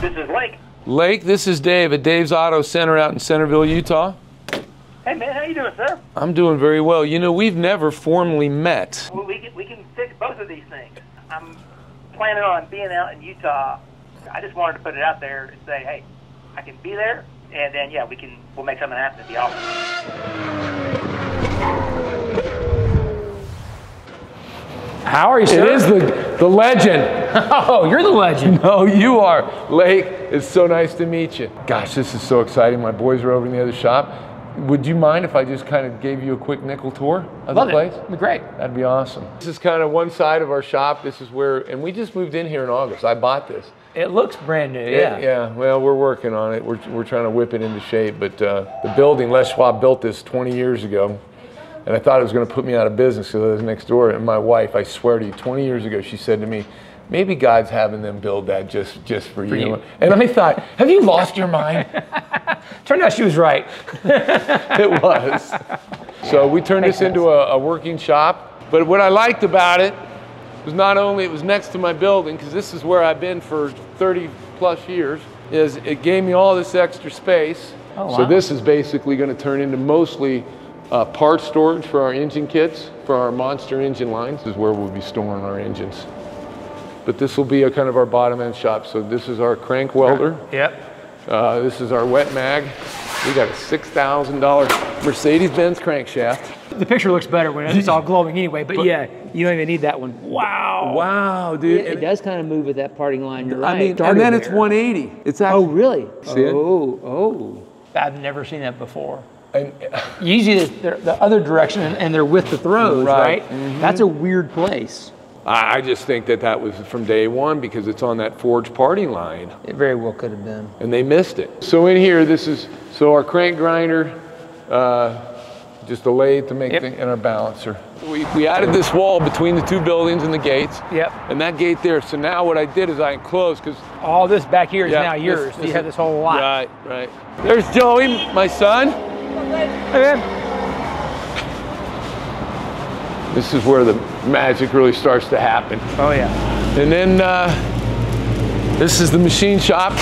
This is Lake. Lake, this is Dave at Dave's Auto Center out in Centerville, Utah. Hey man, how you doing, sir? I'm doing very well. You know, we've never formally met. Well, we can fix both of these things. I'm planning on being out in Utah. I just wanted to put it out there and say, hey, I can be there, and then yeah, we'll make something happen at the office. How are you, sir? It is the legend. Oh, you're the legend. No, you are. Lake, it's so nice to meet you. Gosh, this is so exciting. My boys are over in the other shop. Would you mind if I just kind of gave you a quick nickel tour of the place? Love it. It'd be great. That'd be awesome. This is kind of one side of our shop. This is where, and we just moved in here in August. I bought this. It looks brand new, yeah. Yeah, well, we're working on it. We're trying to whip it into shape, but the building, Les Schwab built this 20 years ago, and I thought it was going to put me out of business because I was next door, and my wife, I swear to you, 20 years ago, she said to me, maybe God's having them build that just for you. And I thought, have you lost your mind? Turned out she was right. It was. So we turned this into a working shop. But what I liked about it was not only it was next to my building, because this is where I've been for 30 plus years, is it gave me all this extra space. Oh, wow. So this is basically going to turn into mostly part storage for our engine kits, for our Monster Engine lines. This is where we'll be storing our engines. But this will be a kind of our bottom end shop. So this is our crank welder. Yep. This is our wet mag. We got a $6,000 Mercedes-Benz crankshaft. The picture looks better when it's all glowing anyway, but yeah, you don't even need that one. Wow. Wow, dude. It does kind of move with that parting line. You're right. I mean, and then it's 180. It's actually, oh, really? See it? Oh, oh. I've never seen that before. And, usually they're the other direction and they're with the throws, right? Mm-hmm. That's a weird place. I just think that was from day one because it's on that forged parting line. It very well could have been. And they missed it. So in here, this is, so our crank grinder, just a lathe to make things, and our balancer. We added this wall between the two buildings and the gates. Yep. And that gate there, so now what I did is I enclosed, because all this back here is now yours. You have this whole lot. Right, right. There's Joey, my son. Hey, man. This is where the magic really starts to happen. Oh yeah. And then this is the machine shop.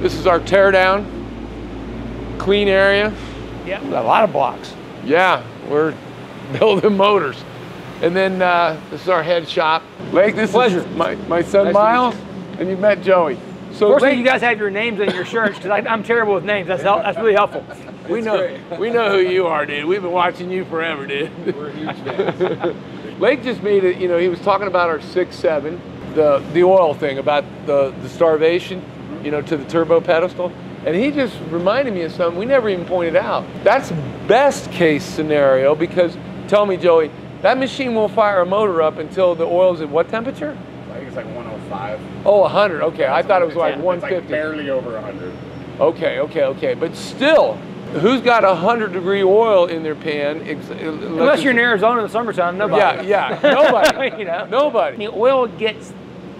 This is our teardown, clean area. Yeah, a lot of blocks. Yeah, we're building motors. And then this is our head shop. Lake, this Pleasure. Is my son nice Miles, and you met Joey. So Lake, you guys have your names in your shirts because I'm terrible with names. That's really helpful. We know who you are, dude. We've been watching you forever, dude. We're huge fans. Lake just made it, you know, he was talking about our 6.7, the oil thing, about the starvation, you know, to the turbo pedestal. And he just reminded me of something we never even pointed out. That's best case scenario because, tell me, Joey, that machine won't fire a motor up until the oil's at what temperature? I think it's like 105. Oh, 100, okay. I thought it was like 150. It's like barely over 100. Okay, okay, okay, but still, who's got 100-degree oil in their pan? Unless you're in Arizona in the summertime, nobody. Yeah, yeah, nobody. You know? Nobody. The oil gets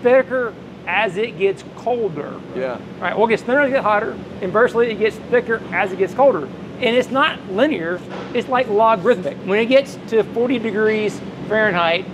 thicker as it gets colder. Yeah. Right, oil gets thinner as it gets hotter. Inversely, it gets thicker as it gets colder. And it's not linear, it's like logarithmic. When it gets to 40 degrees Fahrenheit,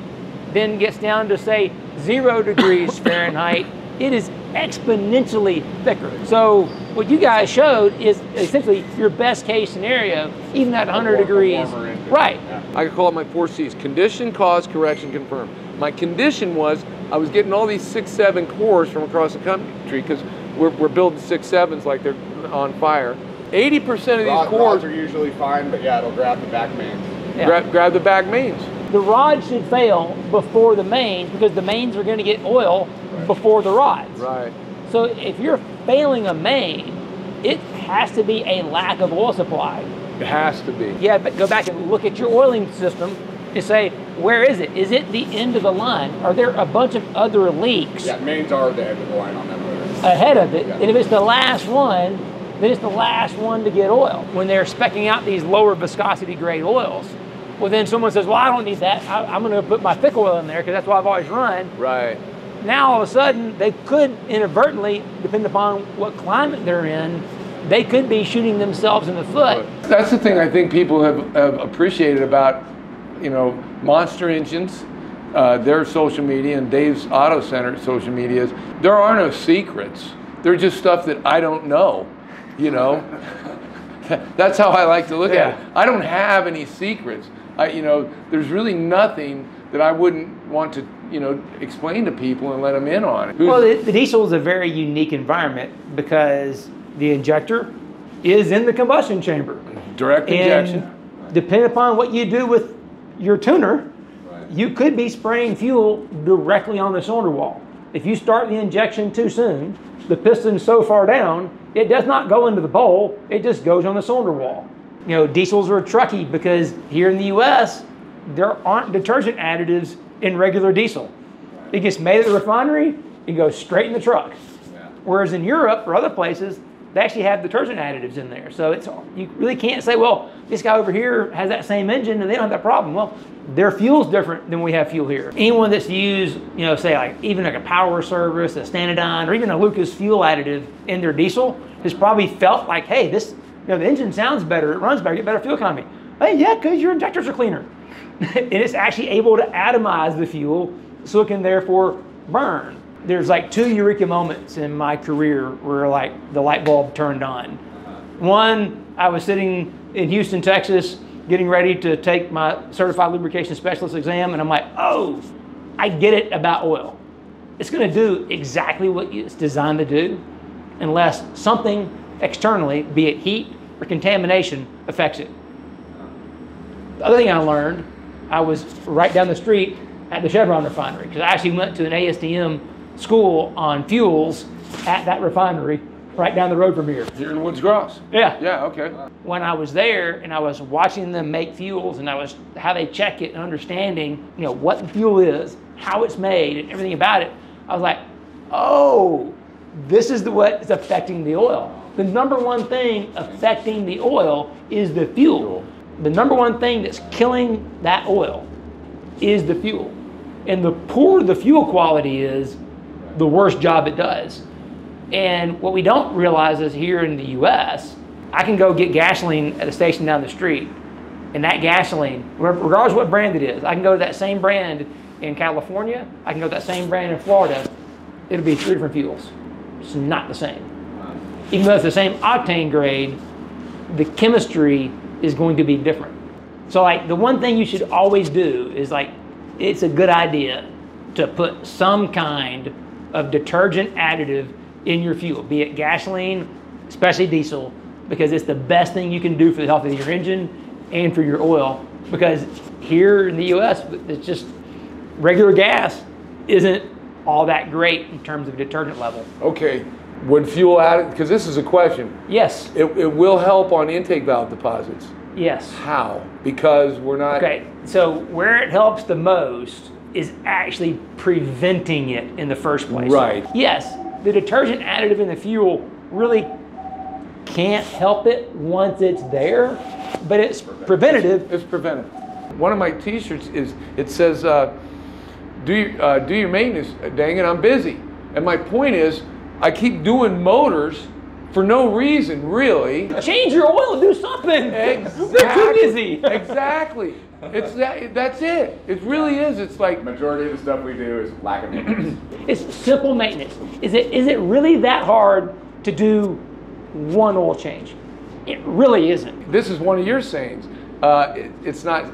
then gets down to say 0 degrees Fahrenheit, it is exponentially thicker. So what you guys showed is essentially your best case scenario, even at 100 degrees. Right. Yeah. I call it my 4 C's: condition, cause, correction, confirm. My condition was I was getting all these 6.7 cores from across the country because we're building 6.7s like they're on fire. 80% of these cores are usually fine, but yeah, it'll grab the back mains. Yeah. Grab the back mains. The rods should fail before the mains because the mains are going to get oil before the rods. Right. So if you're failing a main, it has to be a lack of oil supply. It has to be. Yeah, but go back and look at your oiling system and say, where is it? Is it the end of the line? Are there a bunch of other leaks? Yeah, mains are the end of the line on that motor. Ahead of it, yeah. And if it's the last one, then it's the last one to get oil. When they're specking out these lower viscosity grade oils, well then someone says, well, I don't need that. I'm gonna put my thick oil in there because that's what I've always run. Right. Now all of a sudden, they could inadvertently, depending upon what climate they're in, they could be shooting themselves in the foot. That's the thing I think people have appreciated about, you know, Monster Engines, their social media, and Dave's Auto Center social media is there are no secrets. They're just stuff that I don't know, you know. That's how I like to look at it. I don't have any secrets. You know, there's really nothing that I wouldn't want to, you know, explain to people and let them in on it. Well, the diesel is a very unique environment because the injector is in the combustion chamber. Direct injection. Depending upon what you do with your tuner, you could be spraying fuel directly on the cylinder wall. If you start the injection too soon, the piston's so far down, it does not go into the bowl, it just goes on the cylinder wall. You know, diesels are trucky because here in the US, there aren't detergent additives in regular diesel. It gets made at the refinery, it goes straight in the truck. Whereas in Europe or other places, they actually have detergent additives in there. So it's, you really can't say, well, this guy over here has that same engine and they don't have that problem. Well, their fuel's different than we have fuel here. Anyone that's used, you know, say like even like a Power Service, a Stannadine, or even a Lucas fuel additive in their diesel has probably felt like, hey, this, you know, the engine sounds better, it runs better, you get better fuel economy. Hey, yeah, because your injectors are cleaner. And it's actually able to atomize the fuel so it can therefore burn. There's like two eureka moments in my career where like the light bulb turned on. One, I was sitting in Houston, Texas, getting ready to take my certified lubrication specialist exam. And I'm like, oh, I get it about oil. It's gonna do exactly what it's designed to do unless something externally, be it heat or contamination, affects it. The other thing I learned, I was right down the street at the Chevron refinery because I actually went to an ASTM school on fuels at that refinery right down the road from here. You're in Woods Cross? Yeah. Yeah, okay. When I was there and I was watching them make fuels and I was how they check it and understanding, you know, what the fuel is, how it's made and everything about it, I was like, oh, this is what is affecting the oil. The number one thing affecting the oil is the fuel. The number one thing that's killing that oil is the fuel. And the poorer the fuel quality is, the worst job it does. And what we don't realize is here in the US, I can go get gasoline at a station down the street, and that gasoline, regardless of what brand it is, I can go to that same brand in California, I can go to that same brand in Florida, it'll be three different fuels. It's not the same. Even though it's the same octane grade, the chemistry is going to be different. So like the one thing you should always do is like, it's a good idea to put some kind of detergent additive in your fuel, be it gasoline, especially diesel, because it's the best thing you can do for the health of your engine and for your oil. Because here in the US, it's just regular gas isn't all that great in terms of detergent level. Okay, would fuel added, because this is a question. Yes. It will help on intake valve deposits. Yes. How? Because we're not. Okay, so where it helps the most is actually preventing it in the first place. Right. Yes, the detergent additive in the fuel really can't help it once it's there, but it's preventative. It's preventative. One of my t-shirts is, it says, do your maintenance, dang it, I'm busy. And my point is, I keep doing motors for no reason, really. Change your oil, do something. Exactly. They're too busy. Exactly. It's that, that's it. It really is. It's like majority of the stuff we do is lack of maintenance. It's simple maintenance. Is it really that hard to do one oil change? It really isn't. This is one of your sayings. It's not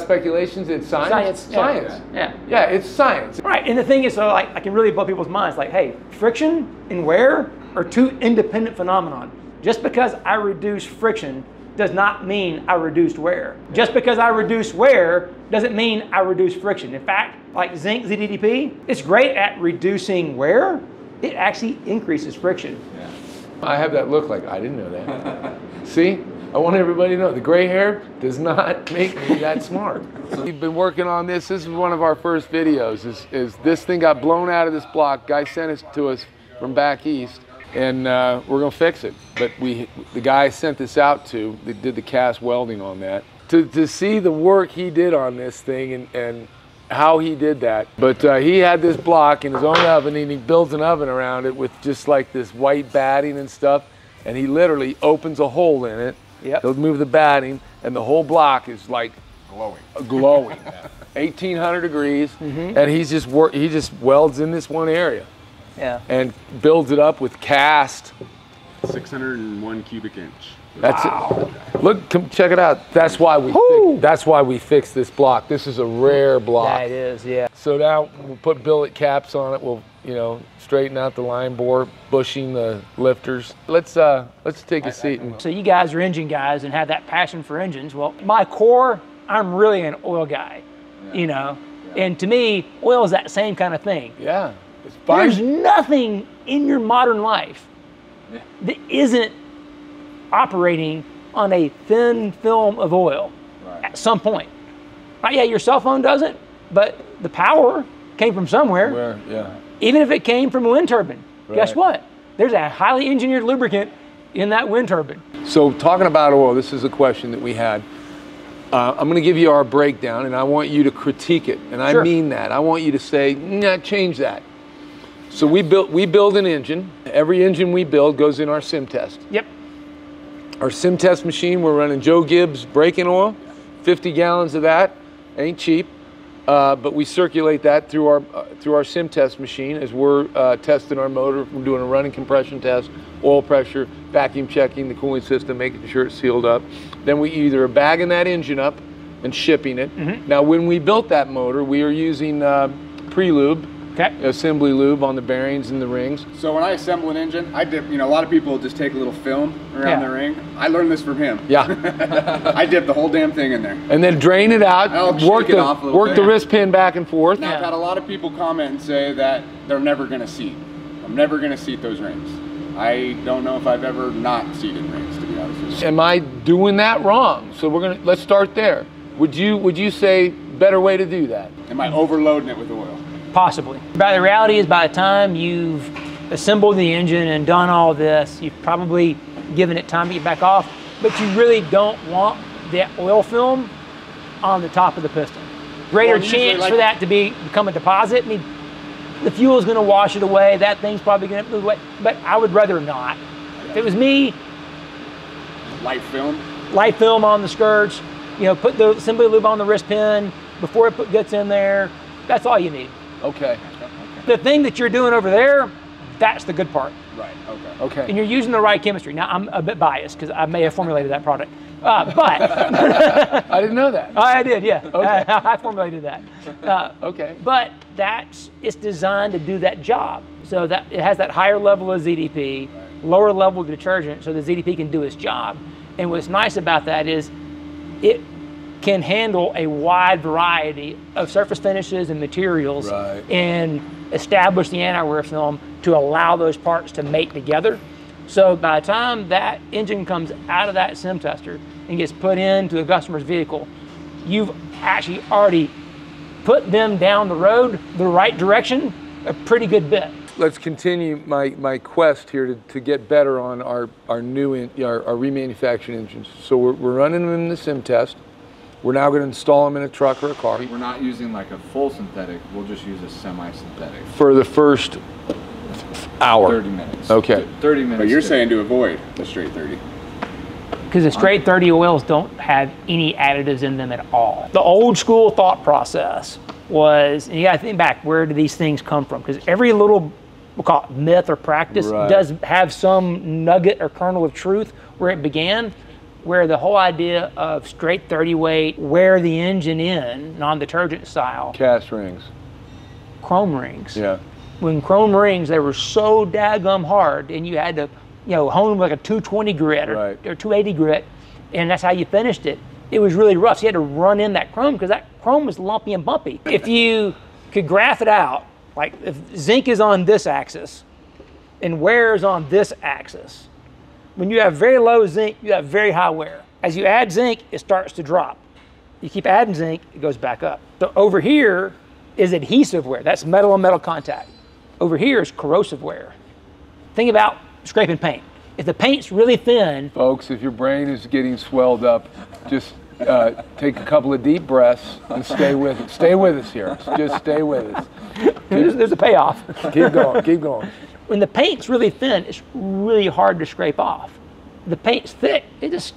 speculations. It's science. Science. Yeah. Yeah. It's science. Right. And the thing is, so like I can really blow people's minds. Like, hey, friction and wear are two independent phenomenon. Just because I reduce friction does not mean I reduced wear. Just because I reduce wear doesn't mean I reduce friction. In fact, like zinc ZDP, it's great at reducing wear. It actually increases friction. Yeah. I have that look like, I didn't know that. See, I want everybody to know the gray hair does not make me that smart. We've been working on this. This is one of our first videos. Is this thing got blown out of this block. Guy sent it to us from back east. And we're gonna fix it. But the guy I sent this out to, that did the cast welding on that, to see the work he did on this thing and how he did that. But he had this block in his own oven and he builds an oven around it with just like this white batting and stuff. And he literally opens a hole in it. Yep. They'll move the batting and the whole block is like glowing. 1800 degrees. Mm-hmm. And he just welds in this one area. Yeah. And builds it up with cast. 601 cubic inch. That's wow. It. Look, come check it out. That's why we fixed this block. This is a rare block. Yeah, it is, yeah. So now we'll put billet caps on it. We'll, you know, straighten out the line bore, bushing the lifters. Let's take a seat. So you guys are engine guys and have that passion for engines. Well, my core, I'm really an oil guy, yeah. You know. Yeah. And to me, oil is that same kind of thing. Yeah. It's there's nothing in your modern life yeah. that isn't operating on a thin film of oil right. at some point. Right? Yeah, your cell phone doesn't, but the power came from somewhere. Where, yeah. Even if it came from a wind turbine. Right. Guess what? There's a highly engineered lubricant in that wind turbine. So talking about oil, this is a question that we had. I'm gonna give you our breakdown and I want you to critique it. And sure. I mean that. I want you to say, nah, change that. So yes. we build an engine. Every engine we build goes in our sim test. Yep. Our sim test machine, we're running Joe Gibbs braking oil, 50 gallons of that, ain't cheap, but we circulate that through our sim test machine as we're testing our motor. We're doing a running compression test, oil pressure, vacuum checking the cooling system, making sure it's sealed up. Then we either are bagging that engine up and shipping it. Mm-hmm. Now when we built that motor, we are using pre-lube, okay. Assembly lube on the bearings and the rings. So when I assemble an engine, I dip, you know, a lot of people just take a little film around yeah. the ring. I learned this from him. Yeah. I dip the whole damn thing in there. And then drain it out, work the wrist pin back and forth. Now, yeah. I've had a lot of people comment and say that they're never gonna seat. I'm never gonna seat those rings. I don't know if I've ever not seated rings, to be honest with you. Am I doing that wrong? So we're gonna, let's start there. Would you say better way to do that? Am I overloading it with oil? Possibly. But the reality is by the time you've assembled the engine and done all this, you've probably given it time to get back off, but you really don't want that oil film on the top of the piston. Greater chance for that to become a deposit. I mean, the fuel's gonna wash it away, that thing's probably gonna move away, but I would rather not. If it was me, light film? Light film on the skirts, you know, put the assembly lube on the wrist pin before it gets in there, that's all you need. Okay. The thing that you're doing over there, that's the good part. Right, okay. Okay. And you're using the right chemistry. Now, I'm a bit biased because I may have formulated that product, but. I didn't know that. I did, yeah. Okay. I formulated that. Okay. But it's designed to do that job. So that it has that higher level of ZDP, right. lower level of detergent, so the ZDP can do its job. And what's nice about that is it can handle a wide variety of surface finishes and materials right. and establish the anti-wear film to allow those parts to mate together. So by the time that engine comes out of that sim tester and gets put into the customer's vehicle, you've actually already put them down the road, the right direction, a pretty good bit. Let's continue my quest here to get better on our remanufactured engines. So we're running them in the sim test. We're now going to install them in a truck or a car. We're not using like a full synthetic. We'll just use a semi-synthetic. For the first hour. 30 minutes. Okay. 30 minutes. But you're saying to avoid the straight 30. Because the straight 30 oils don't have any additives in them at all. The old school thought process was, and you got to think back, where do these things come from? Because every little, we'll call it myth or practice, right. does have some nugget or kernel of truth where it began. Where the whole idea of straight 30 weight, wear the engine in, non-detergent style. Cast rings. Chrome rings. Yeah. When chrome rings, they were so daggum hard and you had to, you know, hone them like a 220 grit or, right. or 280 grit, and that's how you finished it. It was really rough, so you had to run in that chrome because that chrome was lumpy and bumpy. If you could graph it out, like if zinc is on this axis and wear is on this axis, when you have very low zinc, you have very high wear. As you add zinc, it starts to drop. You keep adding zinc, it goes back up. So over here is adhesive wear. That's metal on metal contact. Over here is corrosive wear. Think about scraping paint. If the paint's really thin. Folks, if your brain is getting swelled up, just take a couple of deep breaths and stay with it. Stay with us here. Just stay with us. There's a payoff. Keep going, keep going. When the paint's really thin, it's really hard to scrape off. The paint's thick, it's just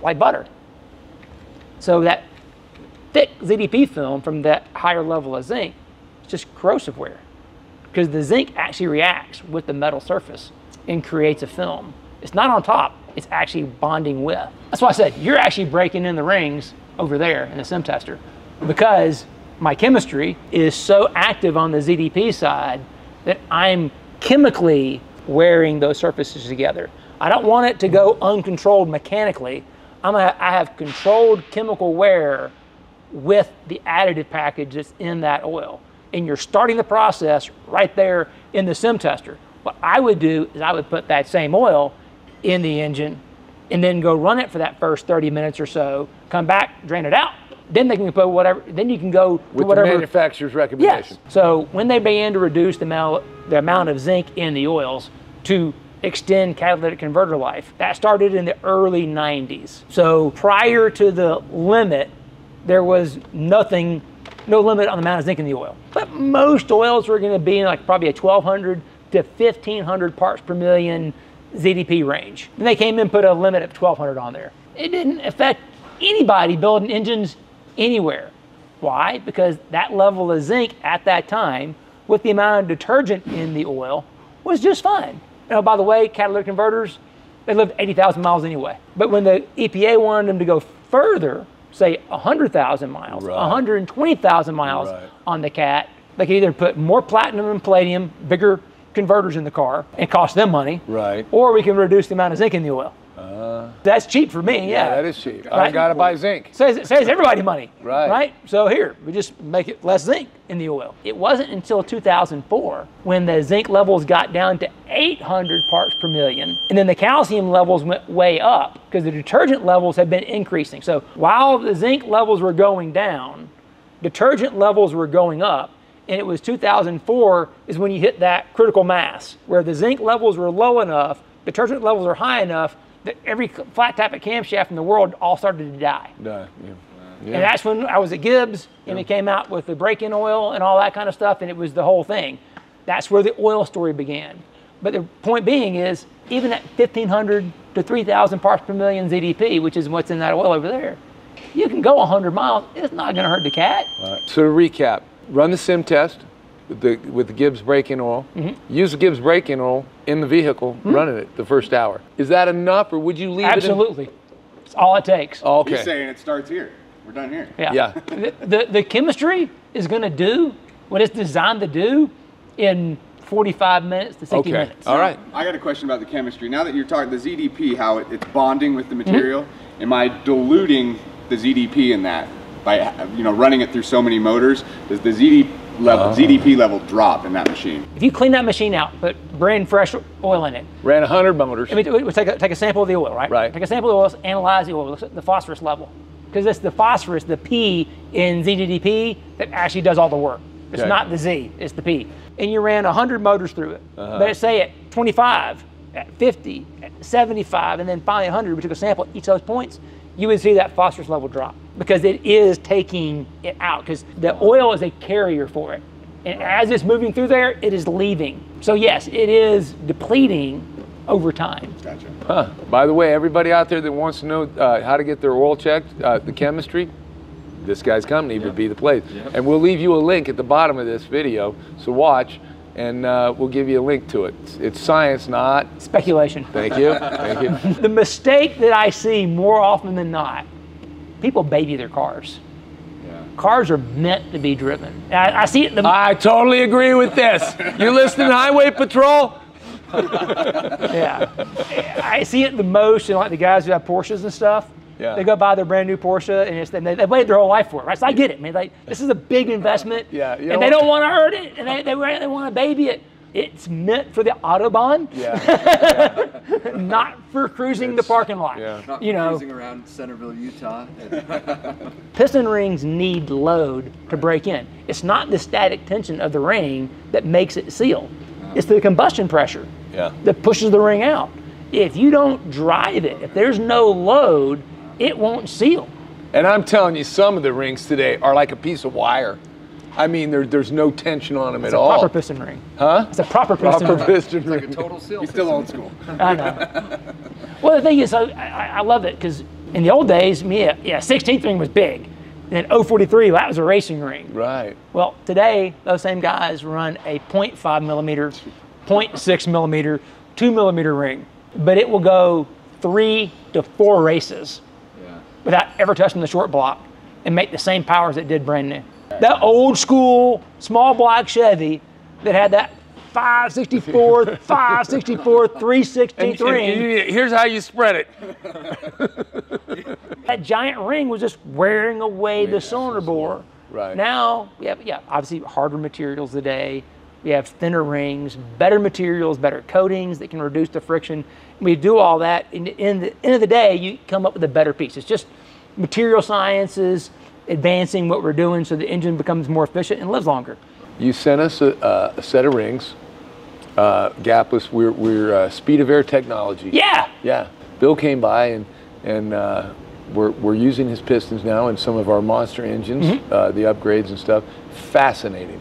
like butter. So that thick ZDP film from that higher level of zinc, it's just corrosive wear. because the zinc actually reacts with the metal surface and creates a film. It's not on top, it's actually bonding with. That's why I said, you're actually breaking in the rings over there in the sim tester, because my chemistry is so active on the ZDP side that I'm chemically wearing those surfaces together. I don't want it to go uncontrolled mechanically. I have controlled chemical wear with the additive package that's in that oil. And you're starting the process right there in the sim tester. What I would do is I would put that same oil in the engine and then go run it for that first 30 minutes or so, come back, drain it out. Then they can put whatever, then you can go to with whatever. The manufacturer's recommendation. Yes. So when they begin to reduce the amount of zinc in the oils to extend catalytic converter life, that started in the early 90s. So prior to the limit, there was nothing, no limit on the amount of zinc in the oil. But most oils were gonna be in like probably a 1,200 to 1,500 parts per million ZDP range. And they came and put a limit of 1,200 on there. It didn't affect anybody building engines anywhere. Why? Because that level of zinc at that time with the amount of detergent in the oil was just fine. And oh, by the way, catalytic converters, they lived 80,000 miles anyway. But when the EPA wanted them to go further, say 100,000 miles, right, 120,000 miles right, on the cat, they could either put more platinum and palladium, bigger converters in the car and cost them money, right, or we can reduce the amount of zinc in the oil. That's cheap for me, yeah. That is cheap. Right? I gotta buy zinc. Saves everybody money, right? Right. So here, we just make it less zinc in the oil. It wasn't until 2004 when the zinc levels got down to 800 parts per million, and then the calcium levels went way up because the detergent levels had been increasing. So while the zinc levels were going down, detergent levels were going up, and it was 2004 is when you hit that critical mass where the zinc levels were low enough, detergent levels are high enough, that every flat type of camshaft in the world all started to die. Die, yeah. Yeah. And that's when I was at Gibbs, and it came out with the break-in oil and all that kind of stuff, and it was the whole thing. That's where the oil story began. But the point being is, even at 1,500 to 3,000 parts per million ZDP, which is what's in that oil over there, you can go 100 miles, it's not gonna hurt the cat. All right. So to recap, run the sim test with the Gibbs break-in oil, use the Gibbs break-in oil in the vehicle, running it the first hour. Is that enough, or would you leave it? Absolutely. It's all it takes. Oh, okay. You're saying it starts here. We're done here. Yeah. The chemistry is going to do what it's designed to do in 45 minutes to 60 minutes. All right. I got a question about the chemistry. Now that you're talking the ZDP, how it's bonding with the material, am I diluting the ZDP in that? By running it through so many motors, does the ZDP level drop in that machine? If you clean that machine out, put brand fresh oil in it. Ran 100 motors. I mean, we take a sample of the oil, right? Right. Take a sample of the oil, analyze the oil, look at the phosphorus level. Because it's the phosphorus, the P in ZDP, that actually does all the work. It's not the Z, it's the P. And you ran 100 motors through it. But say at 25, at 50, at 75, and then finally 100, we took a sample at each of those points, you would see that phosphorus level drop because it is taking it out because the oil is a carrier for it. And as it's moving through there, it is leaving. So yes, it is depleting over time. Gotcha. Huh. By the way, everybody out there that wants to know how to get their oil checked, the chemistry, this guy's company would be the place. Yep. And we'll leave you a link at the bottom of this video, so watch, and we'll give you a link to it. It's science, not speculation. Thank you, thank you. The mistake that I see more often than not, people baby their cars. Yeah. Cars are meant to be driven. I see it. I totally agree with this. You listening to Highway Patrol? Yeah, I see it the most in like the guys who have Porsches and stuff. Yeah. They go buy their brand new Porsche, and they waited their whole life for it, right? So I get it, man. Like, this is a big investment, and they don't want to hurt it, and they want to baby it. It's meant for the Autobahn, not for cruising the parking lot. Yeah. Not cruising around Centerville, Utah. Piston rings need load to break in. It's not the static tension of the ring that makes it seal. It's the combustion pressure that pushes the ring out. If you don't drive it, if there's no load, it won't seal. And I'm telling you, some of the rings today are like a piece of wire. I mean, there's no tension on them at all. It's a proper piston ring. Huh? It's a proper piston ring. It's like a total seal. You're still old school. I know. Well, the thing is, I love it, because in the old days, 16th ring was big. And then 043, well, that was a racing ring. Right. Well, today, those same guys run a 0.5 millimeter, 0.6 millimeter, 2 millimeter ring. But it will go 3 to 4 races without ever touching the short block and make the same power as it did brand new. That old school, small block Chevy that had that 564, 564, 316 ring. Here's how you spread it. That giant ring was just wearing away the cylinder bore. Right. Now, we have, obviously harder materials today. We have thinner rings, better materials, better coatings that can reduce the friction. We do all that, and at the end of the day, you come up with a better piece. It's just material sciences, advancing what we're doing so the engine becomes more efficient and lives longer. You sent us a set of rings, gapless. We're Speed of Air technology. Yeah. Yeah. Bill came by and we're using his pistons now in some of our Monster engines, the upgrades and stuff. Fascinating.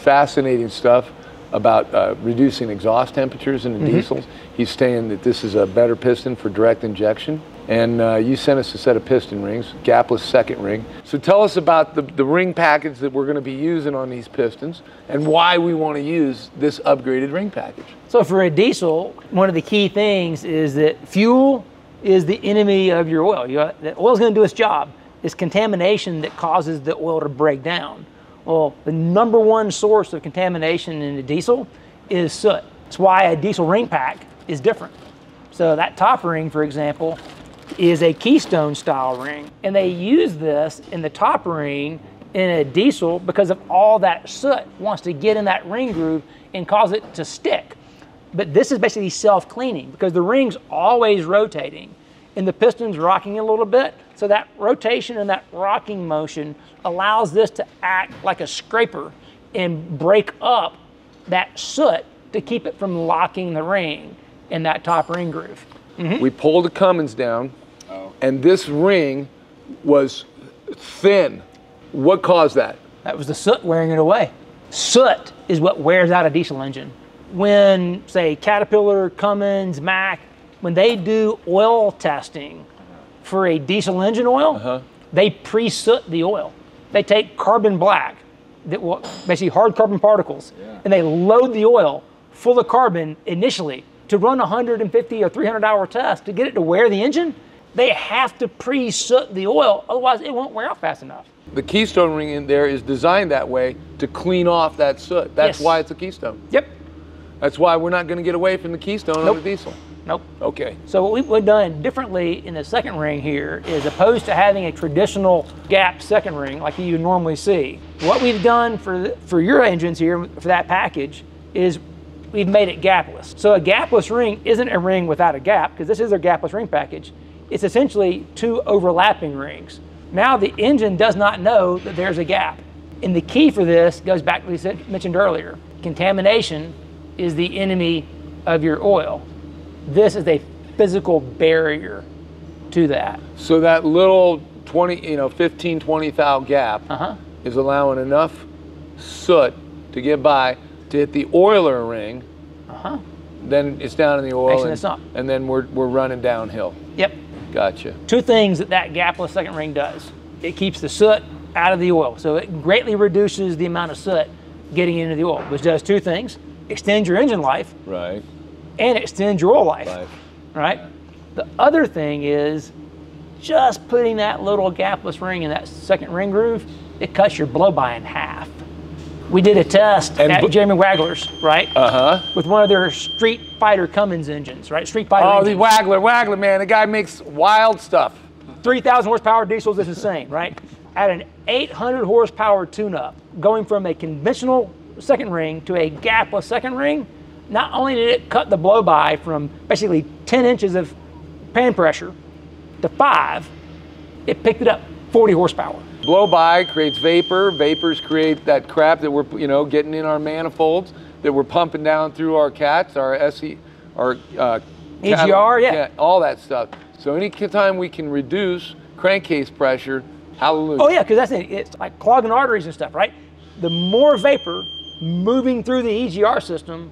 Fascinating stuff about reducing exhaust temperatures in the diesels. He's saying that this is a better piston for direct injection. And you sent us a set of piston rings, gapless second ring. So tell us about the ring package that we're going to be using on these pistons and why we want to use this upgraded ring package. So for a diesel, one of the key things is that fuel is the enemy of your oil. The oil's going to do its job. It's contamination that causes the oil to break down. Well, the number one source of contamination in a diesel is soot. That's why a diesel ring pack is different. So that top ring, for example, is a Keystone style ring. And they use this in the top ring in a diesel because of all that soot wants to get in that ring groove and cause it to stick. But this is basically self-cleaning because the ring's always rotating and the piston's rocking a little bit. So that rotation and that rocking motion allows this to act like a scraper and break up that soot to keep it from locking the ring in that top ring groove. We pulled the Cummins down, and this ring was thin. What caused that? That was the soot wearing it away. Soot is what wears out a diesel engine. When, say, Caterpillar, Cummins, Mac, when they do oil testing for a diesel engine oil, they pre-soot the oil. They take carbon black, that will, basically hard carbon particles, and they load the oil full of carbon initially to run 150 or 300 hour tests to get it to wear the engine. They have to pre-soot the oil, otherwise it won't wear out fast enough. The Keystone ring in there is designed that way to clean off that soot. That's why it's a Keystone. Yep. That's why we're not gonna get away from the Keystone on a diesel. Nope. Okay. So what we've done differently in the second ring here is opposed to having a traditional gap second ring like you normally see, what we've done for your engines here, for that package, is we've made it gapless. So a gapless ring isn't a ring without a gap, because this is their gapless ring package. It's essentially two overlapping rings. Now the engine does not know that there's a gap. And the key for this goes back to what we mentioned earlier. Contamination is the enemy of your oil. This is a physical barrier to that. So that little 15, 20 thou gap is allowing enough soot to get by to hit the oiler ring, then it's down in the oil, and then we're running downhill. Yep. Gotcha. Two things that gapless second ring does. It keeps the soot out of the oil, so it greatly reduces the amount of soot getting into the oil, which does two things: extend your engine life, right, and extend your oil life. Right? Yeah. The other thing is just putting that little gapless ring in that second ring groove, it cuts your blow-by in half. We did a test at Jeremy Wagler's, right? With one of their Street Fighter Cummins engines, right? Street Fighter engines. The Wagler, man. The guy makes wild stuff. 3,000 horsepower diesels is insane, right? At an 800 horsepower tune-up, going from a conventional second ring to a gapless second ring, not only did it cut the blow-by from basically 10 inches of pan pressure to 5, it picked it up 40 horsepower. Blow-by creates vapor. Vapors create that crap that we're, getting in our manifolds that we're pumping down through our cats, our EGR, all that stuff. So any time we can reduce crankcase pressure, hallelujah. Oh yeah, because that's it. It's like clogging arteries and stuff, right? The more vapor moving through the EGR system,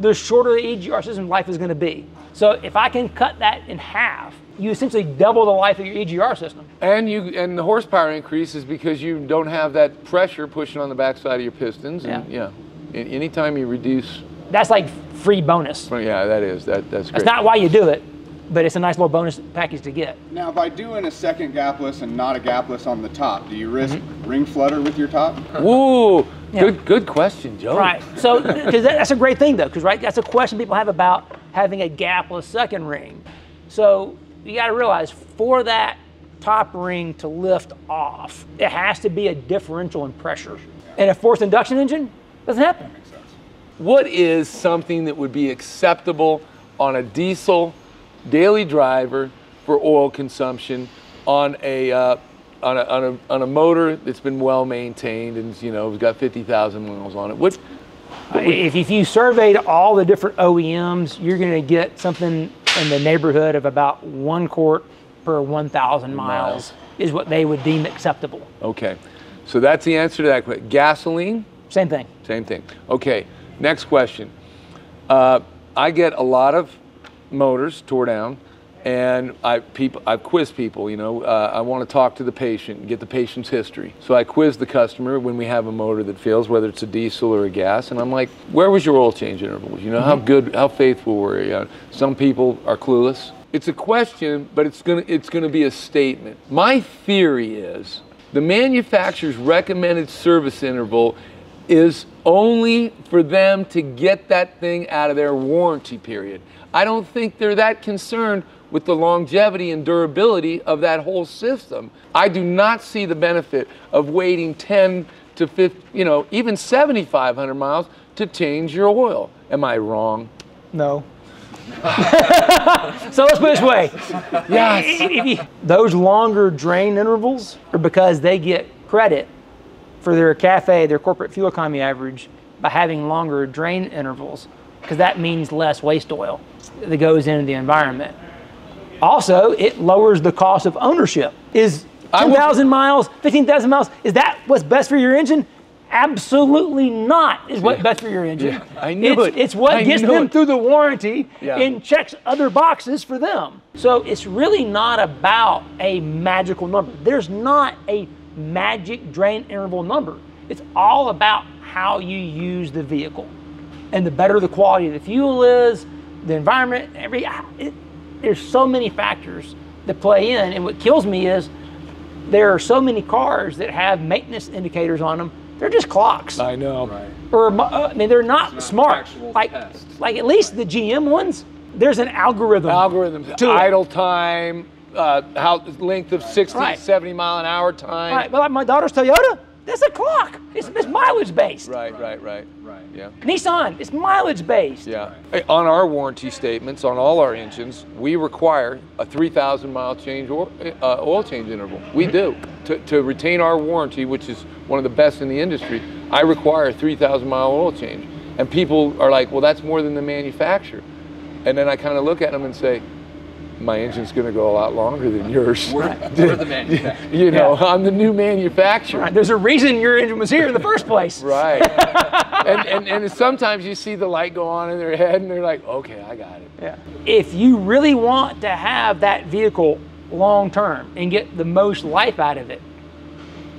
the shorter the EGR system life is going to be. So if I can cut that in half, you essentially double the life of your EGR system. And the horsepower increase is because you don't have that pressure pushing on the backside of your pistons. And yeah. Anytime you reduce. That's like free bonus. Well, yeah, that is. That's great. That's not why you do it, but it's a nice little bonus package to get. Now, by doing a second gapless and not a gapless on the top, do you risk ring flutter with your top? Whoa, good question, Joe. Right, so because that's a great thing though, because that's a question people have about having a gapless second ring. So you got to realize for that top ring to lift off, it has to be a differential in pressure, and a forced induction engine doesn't happen. That makes sense. What is something that would be acceptable on a diesel daily driver for oil consumption on a motor that's been well maintained and it's got 50,000 miles on it? If you surveyed all the different OEMs, you're going to get something in the neighborhood of about 1 quart per 1,000 miles is what they would deem acceptable. Okay, so that's the answer to that question. Gasoline? Same thing. Same thing. Okay, next question. I get a lot of motors tore down, and I've quizzed people. I want to talk to the patient and get the patient's history. So I quiz the customer when we have a motor that fails, whether it's a diesel or a gas, and I'm like, where was your oil change intervals? How faithful were you? Some people are clueless. It's a question, but it's gonna be a statement. My theory is the manufacturer's recommended service interval is only for them to get that thing out of their warranty period. I don't think they're that concerned with the longevity and durability of that whole system. I do not see the benefit of waiting 10 to 50, even 7,500 miles to change your oil. Am I wrong? No. So let's put it this way. Yes. Those longer drain intervals are because they get credit for their CAFE, their corporate fuel economy average, by having longer drain intervals, because that means less waste oil that goes into the environment. Also, it lowers the cost of ownership. Is 10,000 miles, 15,000 miles, is that what's best for your engine? Absolutely not is what's best for your engine. Yeah, I knew it's what gets them through the warranty and checks other boxes for them. So it's really not about a magical number. There's not a magic drain interval number. It's all about how you use the vehicle, and the better the quality of the fuel is, the environment, there's so many factors that play in. And what kills me is there are so many cars that have maintenance indicators on them. They're just clocks. I know. Right. Or they're not smart. Like at least the GM ones, there's an algorithm. Algorithms, to idle time, length of 60, 70 mile an hour time. Right, but like my daughter's Toyota, that's a clock. It's mileage based. Right. Yeah. Nissan, it's mileage based. Yeah. Right. On our warranty statements, on all our engines, we require a 3,000 mile change or oil change interval. We do to retain our warranty, which is one of the best in the industry. I require a 3,000 mile oil change, and people are like, "Well, that's more than the manufacturer." And then I kind of look at them and say, my engine's going to go a lot longer than yours. We're the manufacturer. I'm the new manufacturer. Right. There's a reason your engine was here in the first place. Right. and sometimes you see the light go on in their head and they're like, okay, I got it. Yeah. If you really want to have that vehicle long term and get the most life out of it,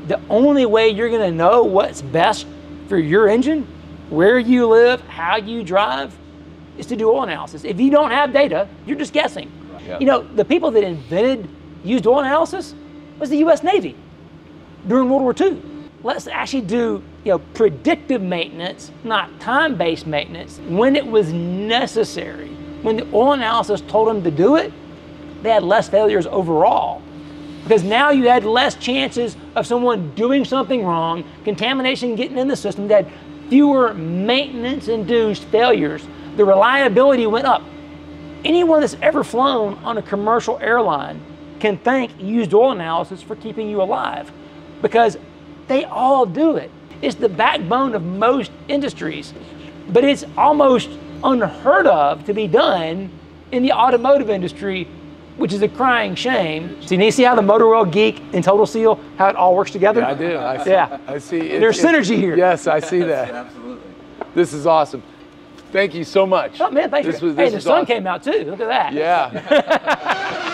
the only way you're going to know what's best for your engine, where you live, how you drive, is to do oil analysis. If you don't have data, you're just guessing. Yeah. The people that invented used oil analysis was the U.S. Navy during World War II. Let's actually do predictive maintenance, not time-based maintenance. When it was necessary, when the oil analysis told them to do it, they had less failures overall, because now you had less chances of someone doing something wrong, contamination getting in the system. They had fewer maintenance-induced failures. The reliability went up. Anyone that's ever flown on a commercial airline can thank used oil analysis for keeping you alive, because they all do it. It's the backbone of most industries, but it's almost unheard of to be done in the automotive industry, which is a crying shame. So you see how the motor oil geek and Total Seal, how it all works together? Yeah, I do. I see. There's synergy here. Yes, I see that. Absolutely. This is awesome. Thank you so much. Oh man, thanks. Hey, the sun came out too. Look at that. Yeah.